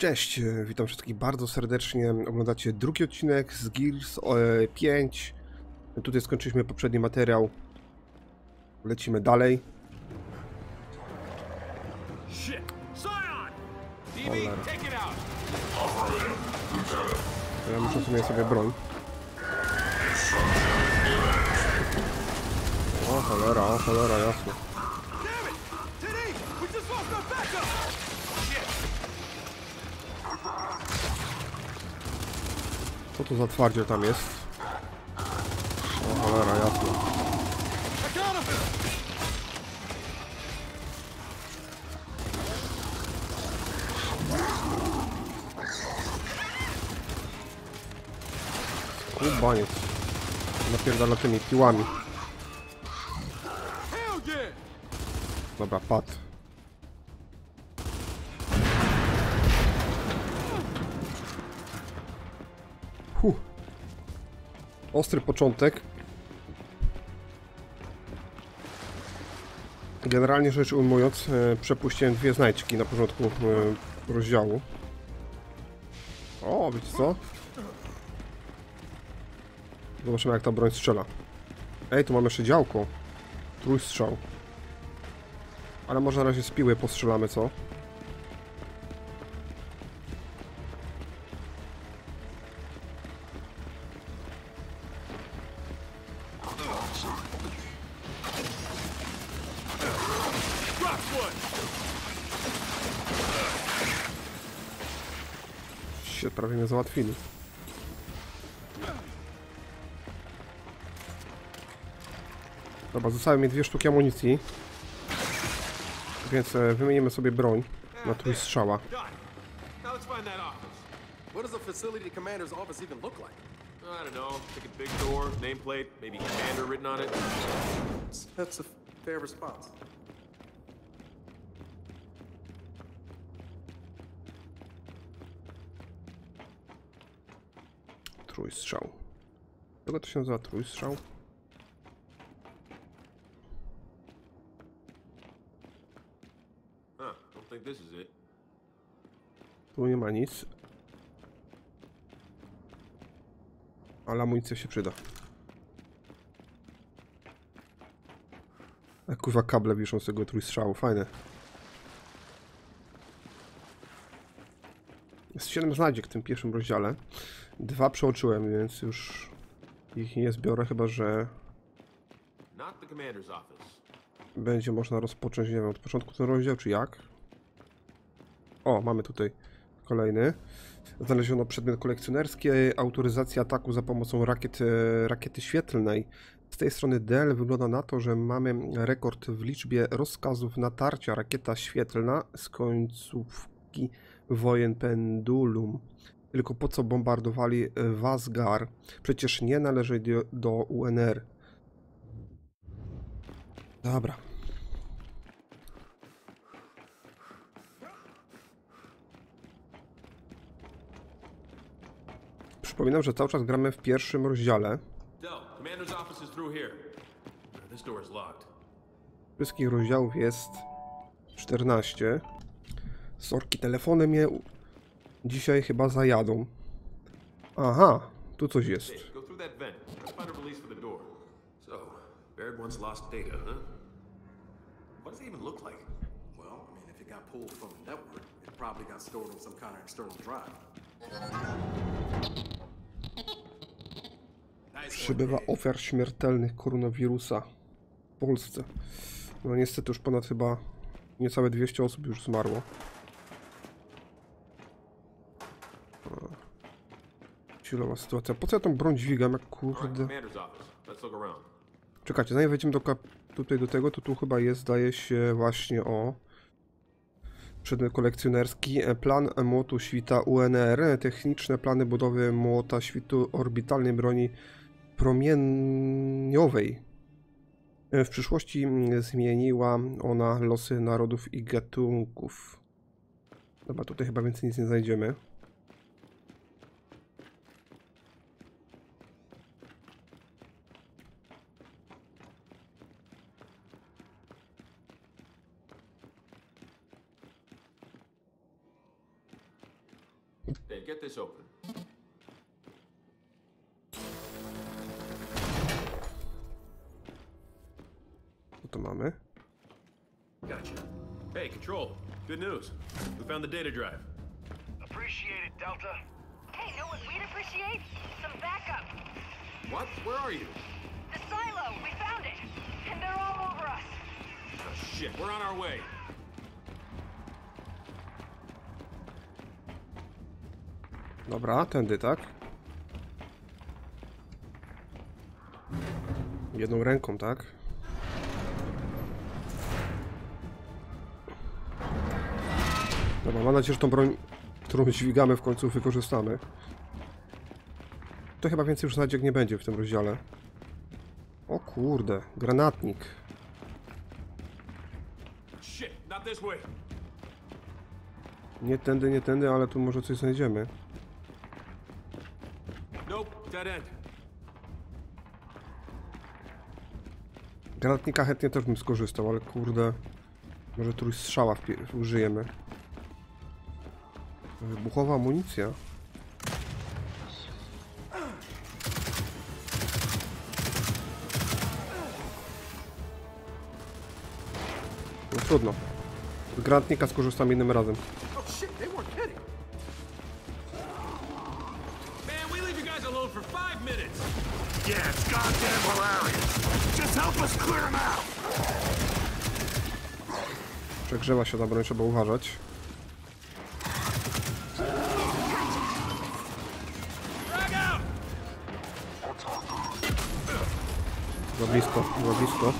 Cześć, witam wszystkich bardzo serdecznie. Oglądacie drugi odcinek z Gears 5. Tutaj skończyliśmy poprzedni materiał. Lecimy dalej. Ja muszę zmienić sobie broń. O cholera, jasno. Co to za twardziel tam jest? O cholera, jasno. Skubaniec. Napierdala tymi piłami. Dobra, padł. Ostry początek. Generalnie rzecz ujmując, przepuściłem dwie znajdźki na początku rozdziału. O, wiecie co? Zobaczymy, jak ta broń strzela. Ej, tu mamy jeszcze działko. Trójstrzał. Ale może na razie z piły postrzelamy, co? Się prawie mnie załatwili. Dobra, zostały mi dwie sztuki amunicji. Więc wymienimy sobie broń na trójstrzała. Trójstrzał. Czego to się nazywa trójstrzał? Tu nie ma nic. Ale amunicja się przyda. A kurwa, kable wiszą z tego trójstrzału, fajne. Jest 7 znajdziek w tym pierwszym rozdziale. 2 przeoczyłem, więc już ich nie zbiorę, chyba że będzie można rozpocząć, nie wiem, od początku ten rozdział, czy jak? O, mamy tutaj kolejny. Znaleziono przedmiot kolekcjonerski, autoryzacja ataku za pomocą rakiety świetlnej. Z tej strony DL wygląda na to, że mamy rekord w liczbie rozkazów natarcia. Rakieta świetlna z końcówki wojen Pendulum. Tylko po co bombardowali Wasgar? Przecież nie należy do UNR. Dobra. Przypominam, że cały czas gramy w pierwszym rozdziale. Wszystkich rozdziałów jest 14. Sorki, telefony mnie dzisiaj chyba zajadą. Aha, tu coś jest. Przybywa ofiar śmiertelnych koronawirusa w Polsce. No niestety już ponad chyba niecałe 200 osób już zmarło. Silowa sytuacja. Po co ja tą broń dźwigam, jak kurde... Czekajcie, zanim wejdziemy do tutaj do tego, to tu chyba jest, zdaje się, właśnie o... Przedmiot kolekcjonerski, plan młotu świta UNR, techniczne plany budowy młota świtu orbitalnej broni promieniowej. W przyszłości zmieniła ona losy narodów i gatunków. Dobra, tutaj chyba więcej nic nie znajdziemy. Hey, get this open. Co to mamy? Gotcha. Hey, Control. Good news. We found the data drive. Appreciate it, Delta. Hey, know what we'd appreciate? Some backup. What? Where are you? The silo. We found it. And they're all over us. Oh, shit. We're on our way. Dobra, tędy, tak? Jedną ręką, tak? Dobra, mam nadzieję, że tą broń, którą dźwigamy, w końcu wykorzystamy. To chyba więcej już nadziek nie będzie w tym rozdziale. O kurde, granatnik. Nie tędy, ale tu może coś znajdziemy. Granatnika chętnie też bym skorzystał, ale kurde, może trójstrzała użyjemy. Wybuchowa amunicja. No trudno. Z granatnika skorzystam innym razem. Przegrzewa się ta broń, trzeba uważać. Za blisko, za blisko.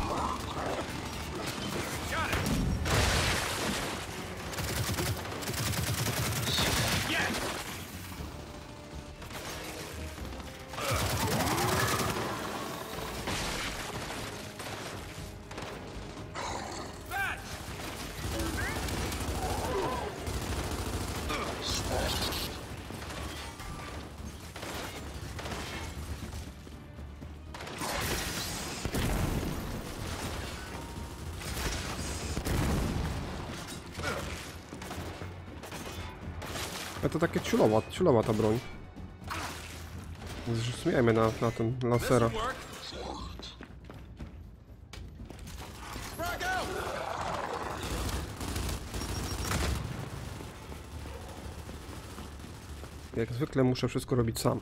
To takie ciulowa ta broń. Zmiejmy na ten lansera. Jak zwykle muszę wszystko robić sam.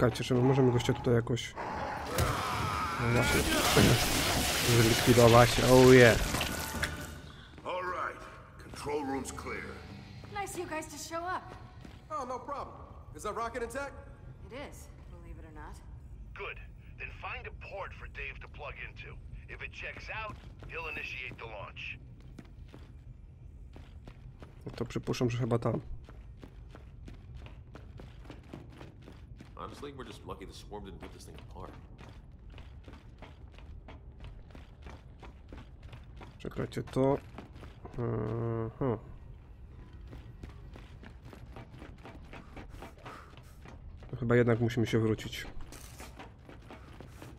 Czekajcie, czy my możemy gościa tutaj jakoś... No właśnie... zlikwidować, oh yeah! No to przypuszczam, że chyba tam. Honestly, we're just lucky the swarm didn't rip this thing apart. Czekajcie, to... To chyba jednak musimy się wrócić.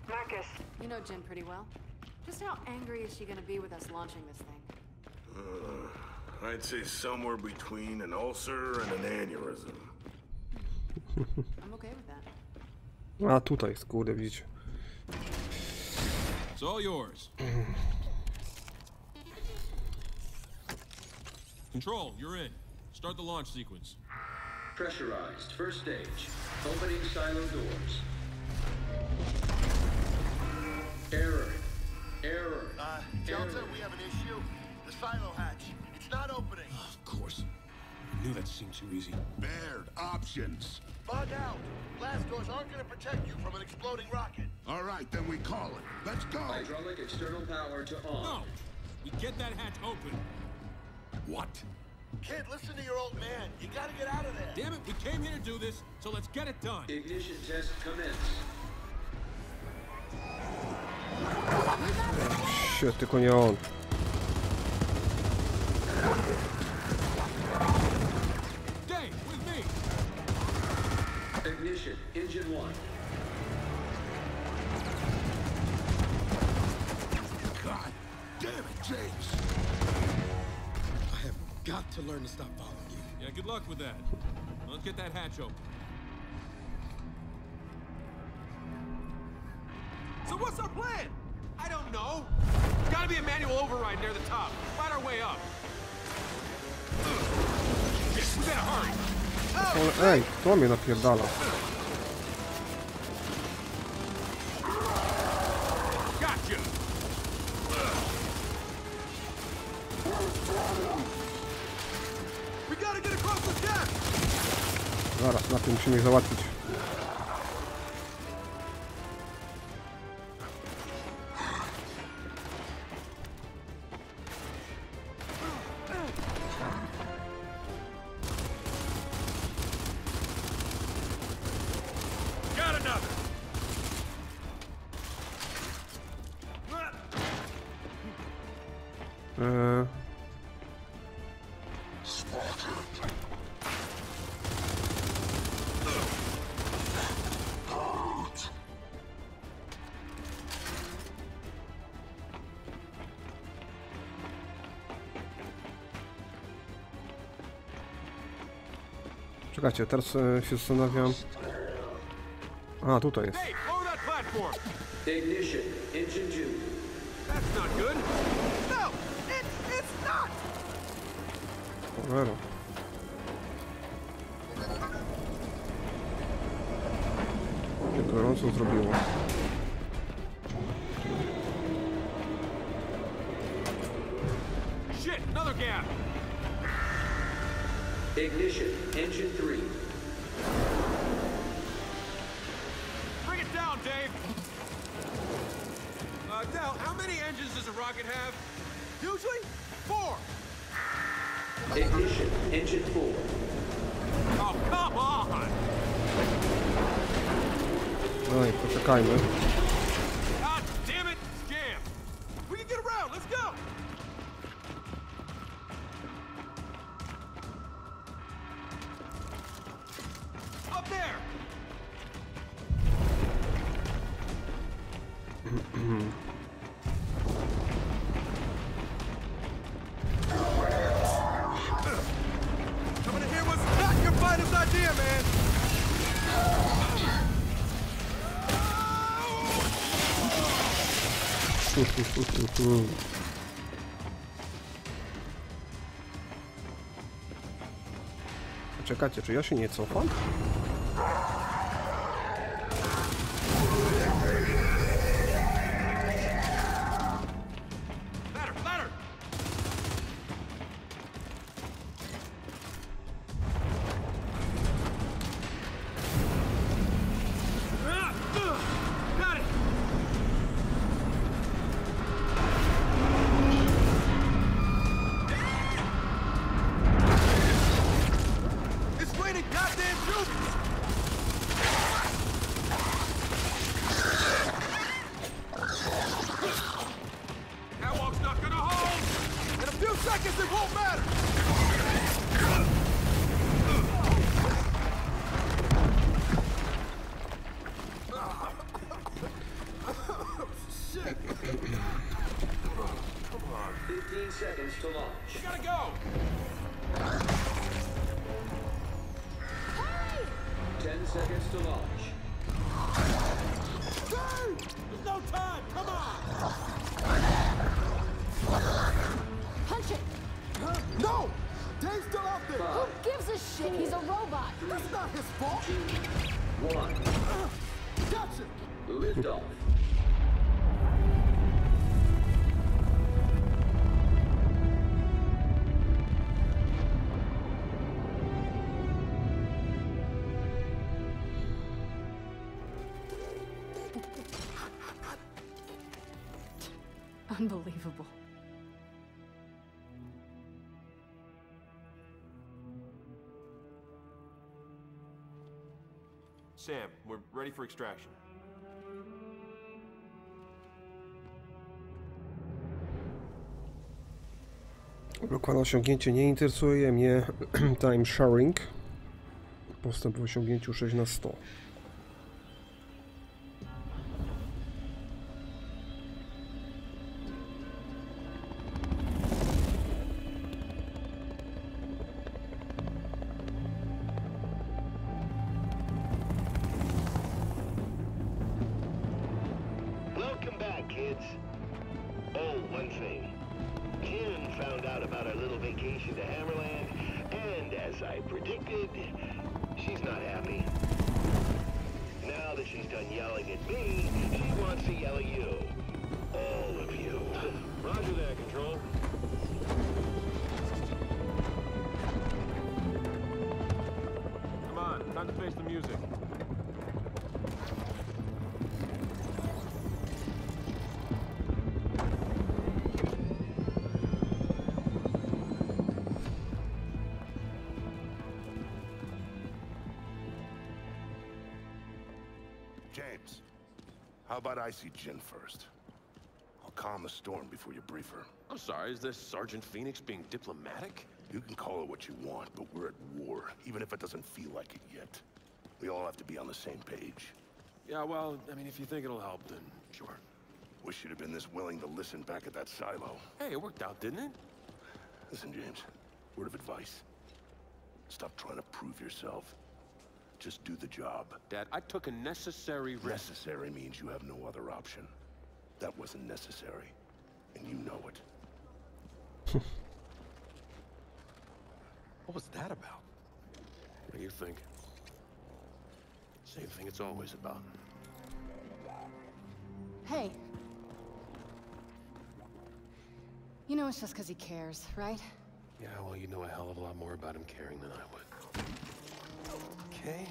Marcus, you know Jin pretty well. Just how angry is she gonna be with us launching this thing? I'd say somewhere between an ulcer and an aneurysm. A tutaj, kurde, widzicie. Control, you're in. Start the launch sequence. Pressurized, first stage. Opening silo doors. Error. Delta, we have an issue. The silo hatch. It's not opening. Of course. I knew that seemed too easy. Baird, options. Bug out. Blast doors aren't going to protect you from an exploding rocket. All right, then we call it. Let's go. Hydraulic external power to on. No. We get that hatch open. What? Kid, listen to your old man. You got to get out of there. Damn it, we came here to do this, so let's get it done. Ignition test commence. Shit, tylko nie on. Engine 1. God damn it, James! I have got to learn to stop following you. Yeah, good luck with that. Let's get that hatch open. So what's our plan? I don't know. There's gotta be a manual override near the top. Find our way up. We better hurry. Ej, to mnie napierdala. Zaraz, na tym musimy ich załatwić. Czekajcie, teraz się zastanawiam. A, tutaj jest. Cholera. Jak gorąco zrobiło. Ignition, engine 3. Bring it down, Dave. Dale, how many engines does a rocket have? Usually, 4. Ignition, engine 4. Oh, come on! Oj, poczekajmy. God damn it, scam! We can get around, let's go! Czekajcie, czy ja się nie cofam? Unbelievable. Sam, we're ready for extraction. Lokal osiągnięcie nie interesuje mnie. Time sharing. Postęp w osiągnięciu 6 na 100. one thing. Karen found out about our little vacation to Hammerland, and as I predicted, she's not happy. Now that she's done yelling at me, she wants to yell at you. All of you. Roger that, Control. Come on, time to face the music. How about I see Jen first? I'll calm the storm before you brief her. I'm sorry, is this Sergeant Fenix being diplomatic? You can call it what you want, but we're at war, even if it doesn't feel like it yet. We all have to be on the same page. Yeah, well, I mean, if you think it'll help, then sure. Wish you'd have been this willing to listen back at that silo. Hey, it worked out, didn't it? Listen, James, word of advice. Stop trying to prove yourself. Just do the job. Dad, I took a necessary risk. Necessary means you have no other option. That wasn't necessary. And you know it. What was that about? What do you think? Same thing it's always about. Hey. You know it's just because he cares, right? Yeah, well, you know a hell of a lot more about him caring than I would. Okay,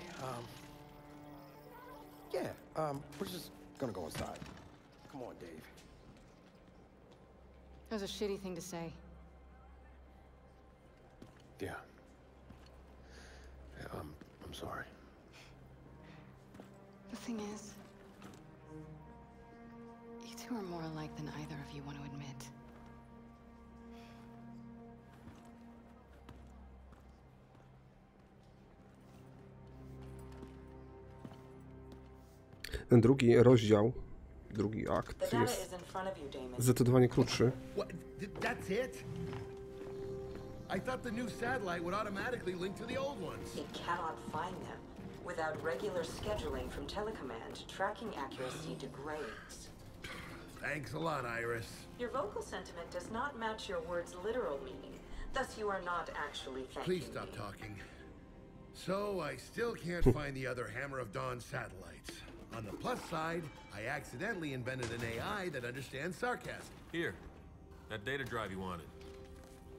we're just gonna go inside. Come on, Dave. That was a shitty thing to say. Yeah. I'm sorry. The thing is, you two are more alike than either of you want to admit. Ten drugi rozdział, drugi akt jest zdecydowanie krótszy. Thanks a lot, Iris. Your vocal sentiment does not match your words' literal meaning. Thus you are not actually thanking me. Please stop talking. So I still can't find the other Hammer of Dawn satellites. On the plus side, I accidentally invented an AI that understands sarcasm. Here, that data drive you wanted.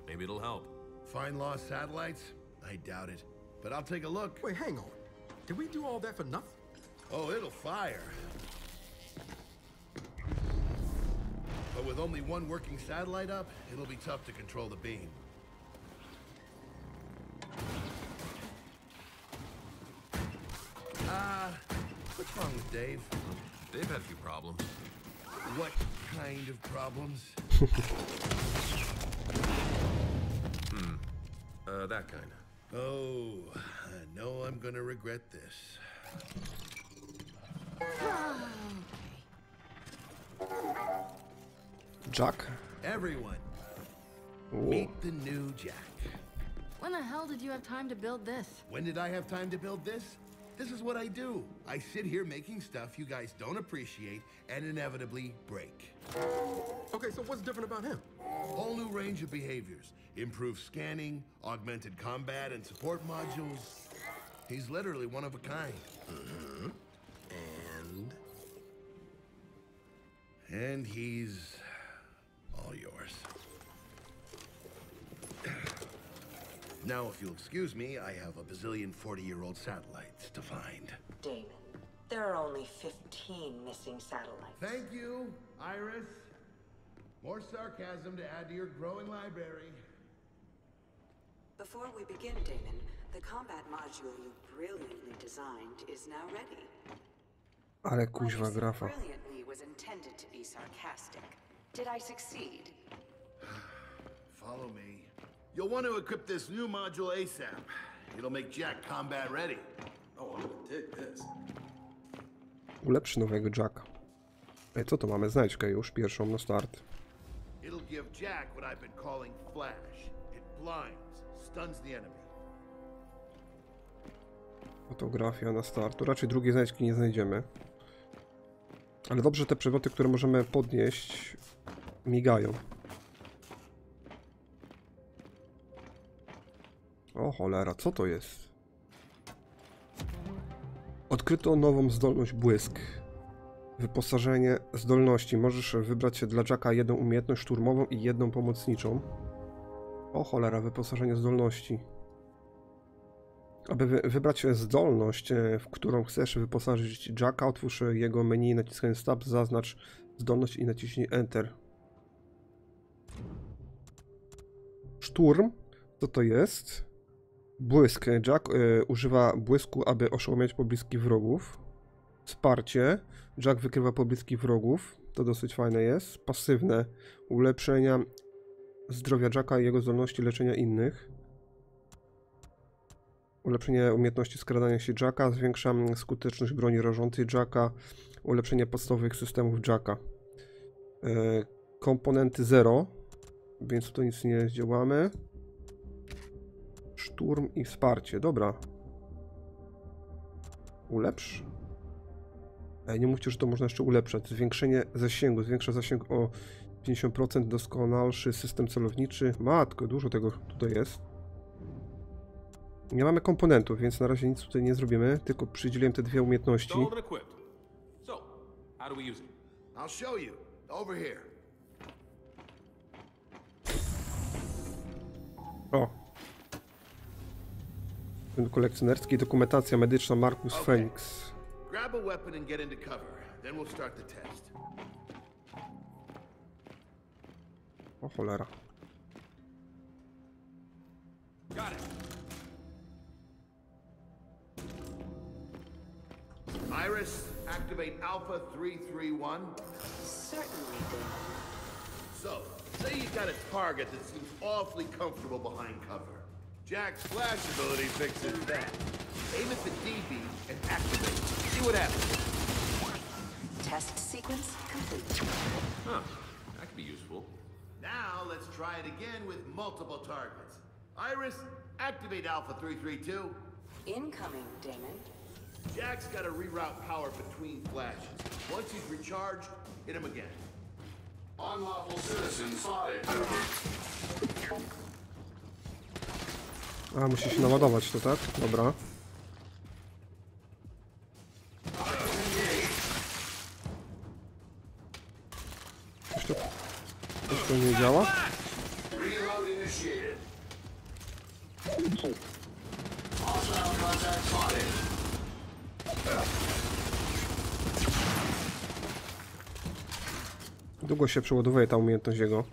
Maybe it'll help. Find lost satellites? I doubt it. But I'll take a look. Wait, hang on. Did we do all that for nothing? Oh, it'll fire. But with only one working satellite up, it'll be tough to control the beam. What's wrong with Dave? They've had a few problems. What kind of problems? That kind. Oh, I know I'm gonna regret this. Jack? Everyone, meet the new Jack. When the hell did you have time to build this? When did I have time to build this? This is what I do. I sit here making stuff you guys don't appreciate and inevitably break. Okay, so what's different about him? Whole new range of behaviors. Improved scanning, augmented combat and support modules. He's literally one of a kind. And he's all yours. Now, if you'll excuse me, I have a bazillion 40-year-old satellites to find. Damon, there are only 15 missing satellites. Thank you, Iris. More sarcasm to add to your growing library. Before we begin, Damon, the combat module you brilliantly designed is now ready. Ale kuźwa grafa. Brilliantly was intended to be sarcastic. Did I succeed? Follow me. You'll want to equip this new module ASAP. It'll make Jack combat ready. Oh, I'm gonna dig this. Ulepszy nowego Jacka. Ej, co to mamy? Znajdźkę już pierwszą na start. It'll give Jack what I've been calling flash. It blinds, stuns the enemy. Fotografia na startu. Raczej drugiej znajdźki nie znajdziemy. Ale dobrze, te przedmioty, które możemy podnieść, migają. O cholera, co to jest? Odkryto nową zdolność błysk. Wyposażenie zdolności. Możesz wybrać dla Jacka jedną umiejętność szturmową i jedną pomocniczą. O cholera, wyposażenie zdolności. Aby wybrać zdolność, w którą chcesz wyposażyć Jacka, otwórz jego menu naciskając Tab, zaznacz zdolność i naciśnij Enter. Szturm? Co to jest? Błysk. Jack używa błysku, aby oszołomiać pobliskich wrogów. Wsparcie. Jack wykrywa pobliskich wrogów. To dosyć fajne jest. Pasywne. Ulepszenia zdrowia Jacka i jego zdolności leczenia innych. Ulepszenie umiejętności skradania się Jacka. Zwiększa skuteczność broni rażącej Jacka. Ulepszenie podstawowych systemów Jacka. Komponenty 0. Więc tutaj nic nie zdziałamy. Szturm i wsparcie. Dobra. Ulepsz. Ej, nie mówcie, że to można jeszcze ulepszać. Zwiększenie zasięgu. Zwiększa zasięg o 50%. Doskonalszy system celowniczy. Matko, dużo tego tutaj jest. Nie mamy komponentów, więc na razie nic tutaj nie zrobimy. Tylko przydzieliłem te dwie umiejętności. O. Kolekcjonerski, dokumentacja medyczna Marcus Fenix. O cholera. Iris, activate Alpha 331. Certainly. So, say you got a target that seems awfully comfortable behind cover. Jack's flash ability fixes that. Aim at the DB and activate. See what happens. Test sequence complete. Huh. That could be useful. Now let's try it again with multiple targets. Iris, activate Alpha 332. Incoming, Damon. Jack's got to reroute power between flashes. Once he's recharged, hit him again. Unlawful citizen spotted. A, musi się naładować to, tak? Dobra. Coś to nie działa? Długo się przeładowuje ta umiejętność jego.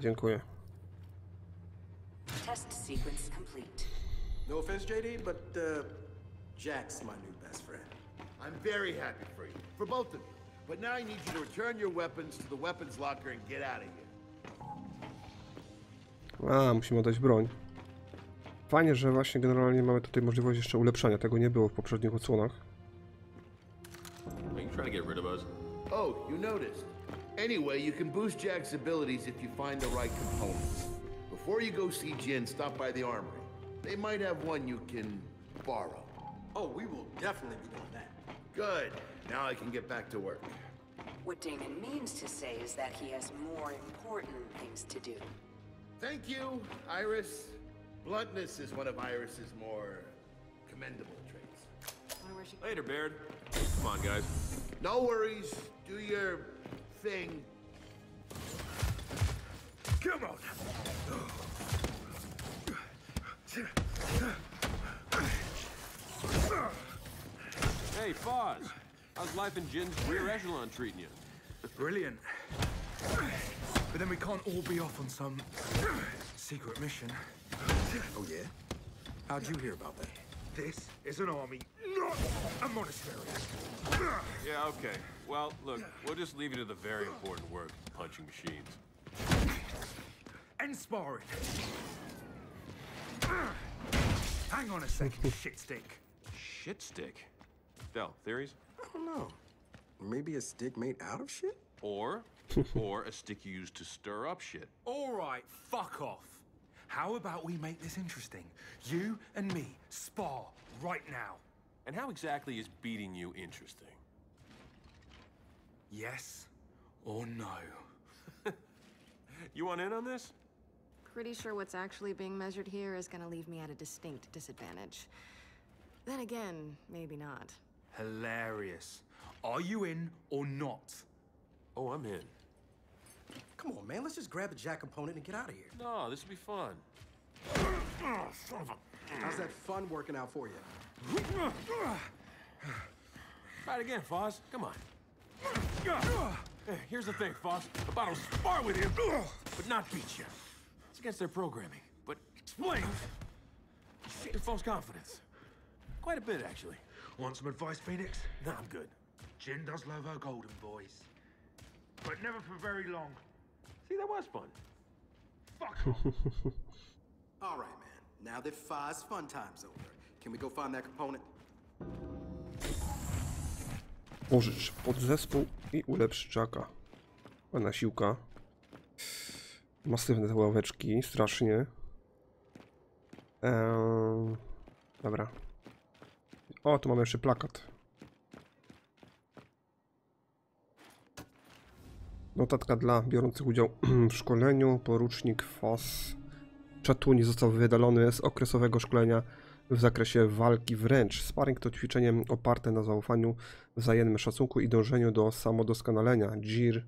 Dziękuję. Test sequence complete. No offense, JD, but Jack's my new best friend. I'm very happy for you, for both of you. But now I need you to return your weapons to the weapons locker and get out of here. A, musimy oddać broń. Fajnie, że właśnie generalnie mamy tutaj możliwość jeszcze ulepszania. Tego nie było w poprzednich odsłonach. Are you trying to get rid of us? Oh, you noticed. Anyway, you can boost Jack's abilities if you find the right components. Before you go see Jin, stop by the armory. They might have one you can borrow. Oh, we will definitely be doing that. Good. Now I can get back to work. What Damon means to say is that he has more important things to do. Thank you, Iris. Bluntness is one of Iris's more commendable traits. Later, Baird. Come on, guys. No worries. Do your... thing. Come on. Hey, Foz. How's life in Jin's rear echelon treating you? Brilliant. But then we can't all be off on some secret mission. Oh yeah? How'd you hear about that? This is an army, not a monastery. Yeah, okay. Well, look, we'll just leave you to the very important work, punching machines. And sparring. Hang on a second, shit stick. Shit stick? Del, theories? I don't know. Maybe a stick made out of shit? Or a stick used to stir up shit. All right, fuck off. How about we make this interesting? You and me, spar right now. And how exactly is beating you interesting? Yes or no? You want in on this? Pretty sure what's actually being measured here is gonna leave me at a distinct disadvantage. Then again, maybe not. Hilarious. Are you in or not? Oh, I'm in. Come on, man. Let's just grab a Jack component and get out of here. No, this will be fun. How's that fun working out for you? Try it again, Foz. Come on. Hey, here's the thing, Foz. The bottles spar with you, but not beat you. It's against their programming, but explain. It false confidence. Quite a bit, actually. Want some advice, Fenix? No, I'm good. Gin does love her golden boys. But never for very long. See, that was fun. Fuck off. All right, man. Now that Foz's fun time's over, can we go find that component? Użyć podzespół i ulepsz Jacka. Ładna siłka. Masywne te ławeczki, strasznie. Dobra. O, tu mamy jeszcze plakat. Notatka dla biorących udział w szkoleniu. Porucznik Foz Czatuni został wydalony z okresowego szkolenia w zakresie walki wręcz. Sparring to ćwiczenie oparte na zaufaniu, wzajemnym szacunku i dążeniu do samodoskonalenia. Gear.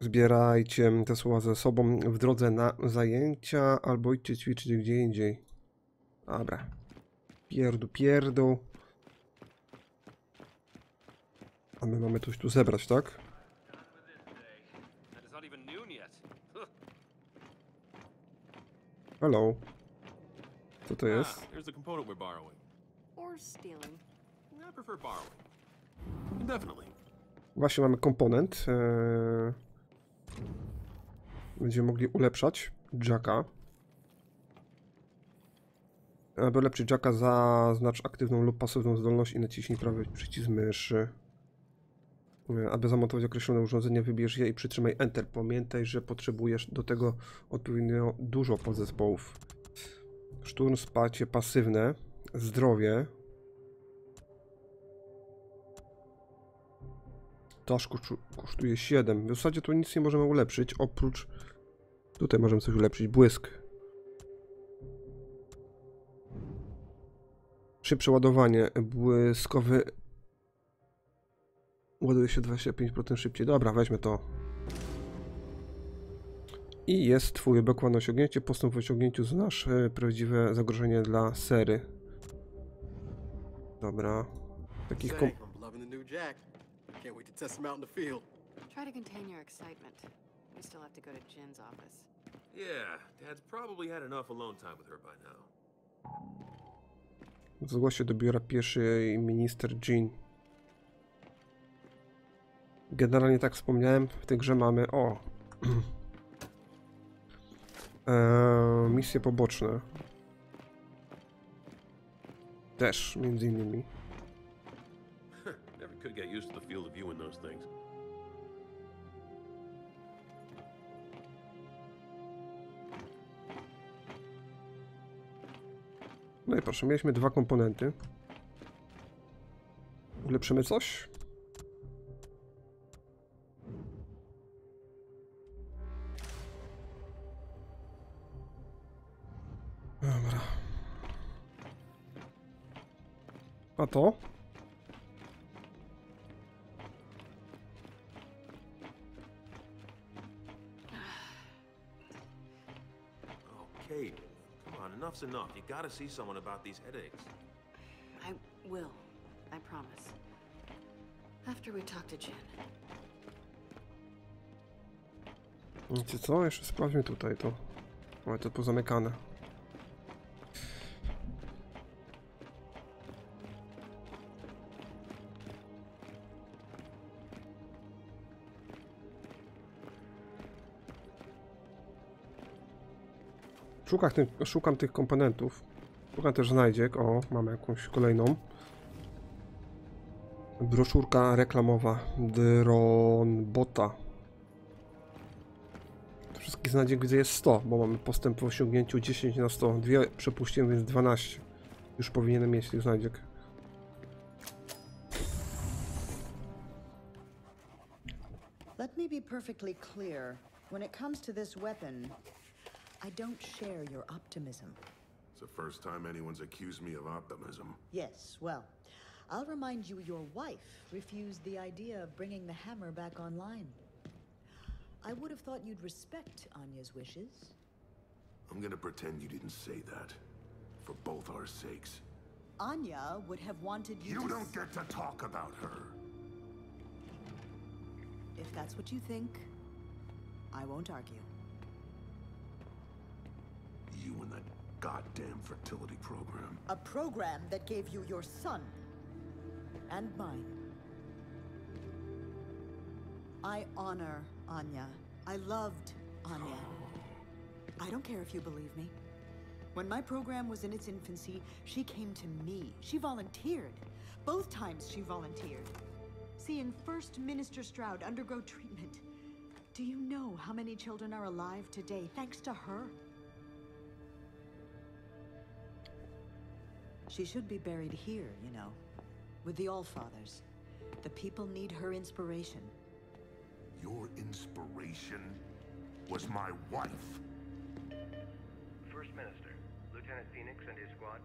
Zbierajcie te słowa ze sobą w drodze na zajęcia albo idźcie ćwiczyć gdzie indziej. Dobra. Pierdu. A my mamy coś tu zebrać, tak? Hello. Co to jest? Here's the component we're borrowing. Or stealing. I prefer borrowing. Definitely. Właśnie mamy komponent. Będziemy mogli ulepszać Jacka. Aby ulepszyć Jacka, zaznacz aktywną lub pasywną zdolność i naciśnij prawy przycisk myszy. Aby zamontować określone urządzenie, wybierz je i przytrzymaj Enter. Pamiętaj, że potrzebujesz do tego odpowiednio dużo podzespołów. Szturm, wsparcie pasywne, zdrowie. Taż kosztuje 7. W zasadzie tu nic nie możemy ulepszyć, oprócz... Tutaj możemy coś ulepszyć, błysk. Szybsze ładowanie, błyskowy... Ładuje się 25% szybciej. Dobra, weźmy to. I jest twój obokłane osiągnięcie. Postęp w osiągnięciu znasz. Prawdziwe zagrożenie dla sery. Dobra. Takich kom... Zgłaś się do biura pierwszy minister Jean. Generalnie tak wspomniałem, w tej grze mamy, o, misje poboczne, też między innymi. No i proszę, mieliśmy dwa komponenty. Ulepszymy coś? Dobra. A to? Okay. Come on, enough's enough. You gotta see someone about these headaches. I will. I promise. After we talk to Jen. Wiecie co? Jeszcze sprawdźmy tutaj to. O, to pozamykane. Szukam tych komponentów. Szukam też znajdziek. O, mamy jakąś kolejną. Broszurka reklamowa. Dronbota. z nadzieją, gdy jest 100, bo mamy postęp w osiągnięciu 10 na 100. Dwie przepuściłem, więc 12. Już powinienem mieć tych znajdziek. Let me be perfectly clear. When it comes to this weapon, I don't share your optimism. It's the first time anyone's accused me of optimism. Yes, well, I'll remind you your wife refused the idea of bringing the hammer back online. I would have thought you'd respect Anya's wishes. I'm gonna pretend you didn't say that. For both our sakes. Anya would have wanted you to... You don't get to talk about her! If that's what you think, I won't argue. You and that goddamn fertility program. A program that gave you your son. And mine. I honor Anya. I loved Anya. I don't care if you believe me. When my program was in its infancy, she came to me. She volunteered. Both times she volunteered. Seeing First Minister Stroud undergo treatment. Do you know how many children are alive today thanks to her? She should be buried here, you know, with the All-Fathers. The people need her inspiration. Your inspiration was my wife. First Minister, Lieutenant Fenix and his squad.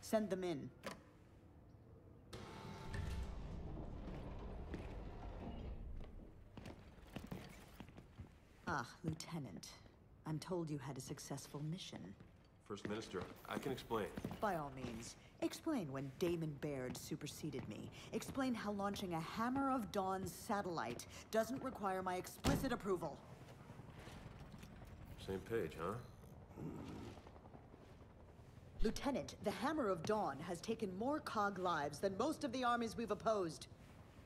Send them in. Ah, Lieutenant. I'm told you had a successful mission. First Minister, I can explain. By all means. Explain when Damon Baird superseded me. Explain how launching a Hammer of Dawn satellite doesn't require my explicit approval. Same page, huh? Lieutenant, the Hammer of Dawn has taken more COG lives than most of the armies we've opposed.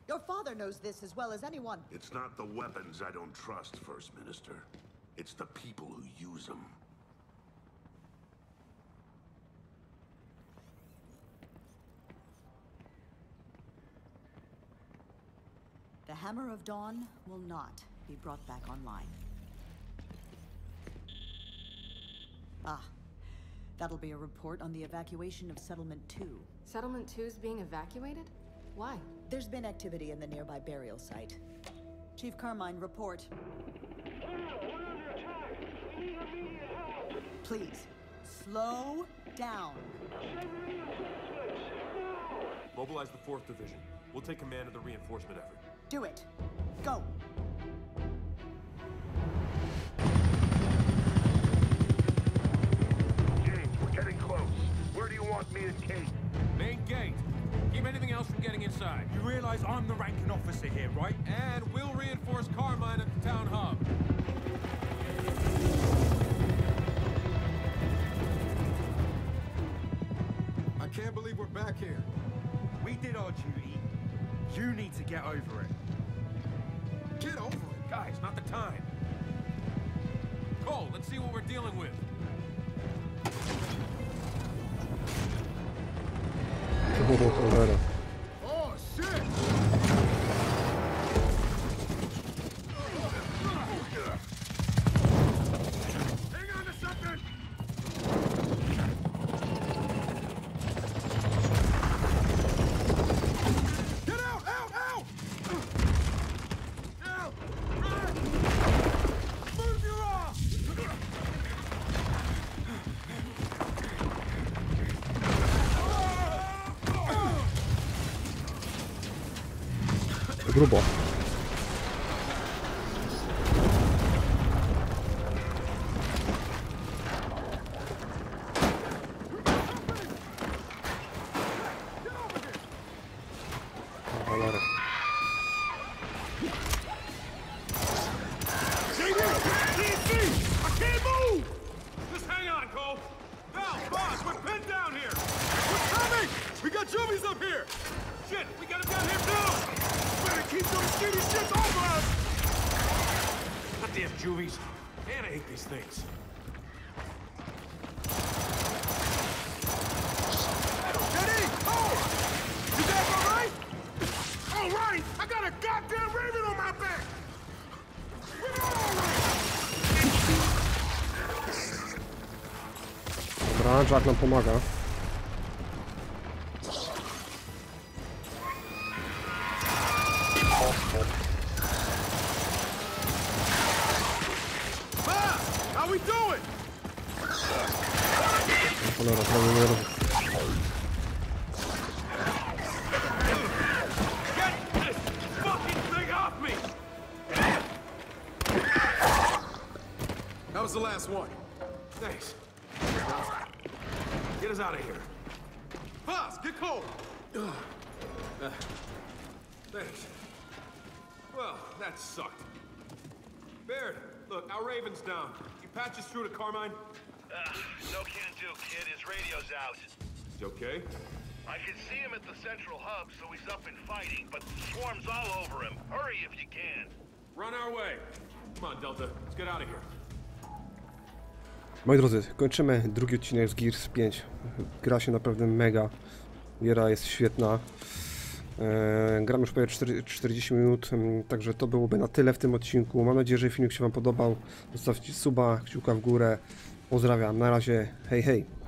Your father knows this as well as anyone. It's not the weapons I don't trust, First Minister. It's the people who use them. The Hammer of Dawn will not be brought back online. Ah, that'll be a report on the evacuation of Settlement 2. Settlement 2 is being evacuated? Why? There's been activity in the nearby burial site. Chief Carmine, report. Please, slow down. Mobilize the 4th Division. We'll take command of the reinforcement effort. Do it. Go. James, we're getting close. Where do you want me and Kate? Main gate. Keep anything else from getting inside. You realize I'm the ranking officer here, right? And we'll reinforce Carmine at the town hub. I can't believe we're back here. We did our duty. You need to get over it. Get over it, guys. Not the time. Cole, let's see what we're dealing with. Oh, shit! Hang on to something! Grubo. Jack nam pomaga. Patches through to Carmine? No can do, kid. His radio's out. He's okay? I can see him at the central hub, so he's up and fighting, but the swarm's all over him. Hurry if you can. Run our way. Come on, Delta. Let's get out of here. Moi drodzy, kończymy drugi odcinek z Gears 5. Gra się naprawdę mega. Giera jest świetna. Gram już prawie 40 minut, także to byłoby na tyle w tym odcinku. Mam nadzieję, że filmik się Wam podobał. Zostawcie suba, kciuka w górę. Pozdrawiam, na razie, hej hej!